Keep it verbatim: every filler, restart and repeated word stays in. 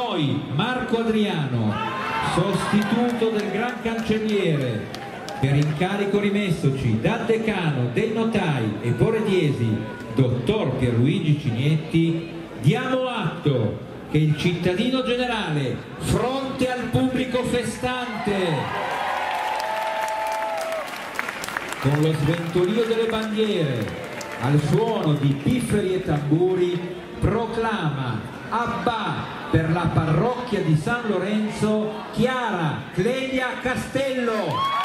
noi Marco Adriano, sostituto del Gran Cancelliere, per incarico rimessoci dal decano dei notai e borediesi, dottor Pierluigi Cignetti, diamo atto che il cittadino generale, fronte al pubblico festante, con lo sventolio delle bandiere, al suono di pifferi e tamburi, proclama Abbà per la parrocchia di San Lorenzo Chiara Clelia Castello.